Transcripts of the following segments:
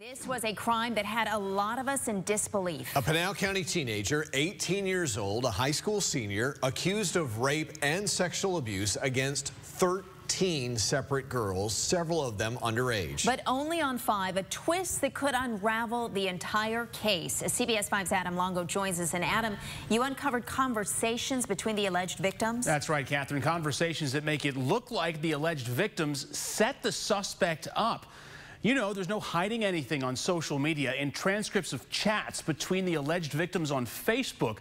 This was a crime that had a lot of us in disbelief. A Pinal County teenager, 18 years old, a high school senior, accused of rape and sexual abuse against 13 separate girls, several of them underage. But only on 5, a twist that could unravel the entire case. CBS 5's Adam Longo joins us. And Adam, you uncovered conversations between the alleged victims? That's right, Catherine. Conversations that make it look like the alleged victims set the suspect up. You know, there's no hiding anything on social media, and transcripts of chats between the alleged victims on Facebook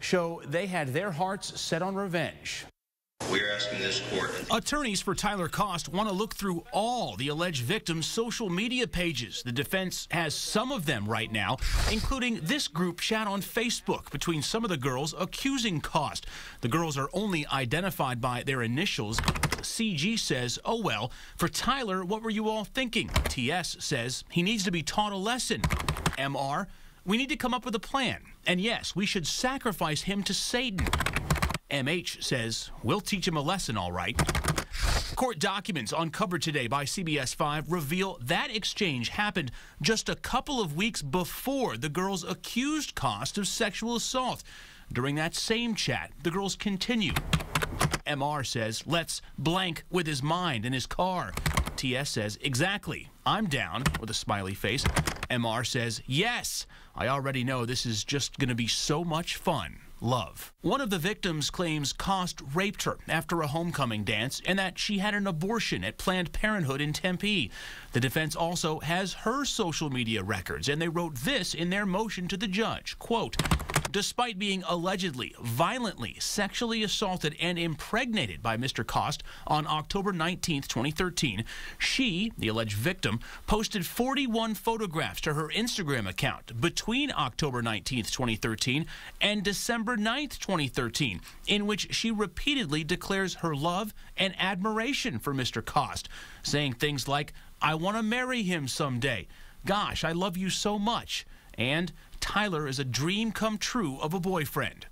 show they had their hearts set on revenge. We're asking this court. Attorneys for Tyler Kost want to look through all the alleged victims' social media pages. The defense has some of them right now, including this group chat on Facebook between some of the girls accusing Kost. The girls are only identified by their initials. CG says, "Oh well, for Tyler, what were you all thinking?" TS says, "He needs to be taught a lesson." MR, "We need to come up with a plan. And yes, we should sacrifice him to Satan." MH says, "We'll teach him a lesson, all right." Court documents uncovered today by CBS 5 reveal that exchange happened just a couple of weeks before the girls accused Kost of sexual assault. During that same chat, the girls continue. MR says, "Let's blank with his mind in his car." TS says, "Exactly. I'm down," with a smiley face. MR says, "Yes. I already know this is just going to be so much fun. Love." One of the victims claims Kost raped her after a homecoming dance and that she had an abortion at Planned Parenthood in Tempe. The defense also has her social media records, and they wrote this in their motion to the judge, quote, "Despite being allegedly, violently, sexually assaulted and impregnated by Mr. Kost on October 19, 2013, she, the alleged victim, posted 41 photographs to her Instagram account between October 19, 2013 and December 9, 2013, in which she repeatedly declares her love and admiration for Mr. Kost, saying things like, 'I want to marry him someday,' 'Gosh, I love you so much,' and 'Tyler is a dream come true of a boyfriend.'"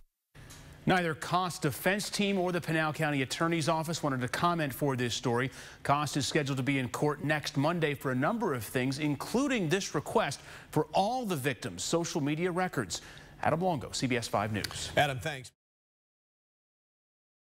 Neither Kost defense team or the Pinal County Attorney's Office wanted to comment for this story. Kost is scheduled to be in court next Monday for a number of things, including this request for all the victims' social media records. Adam Longo, CBS 5 News. Adam, thanks.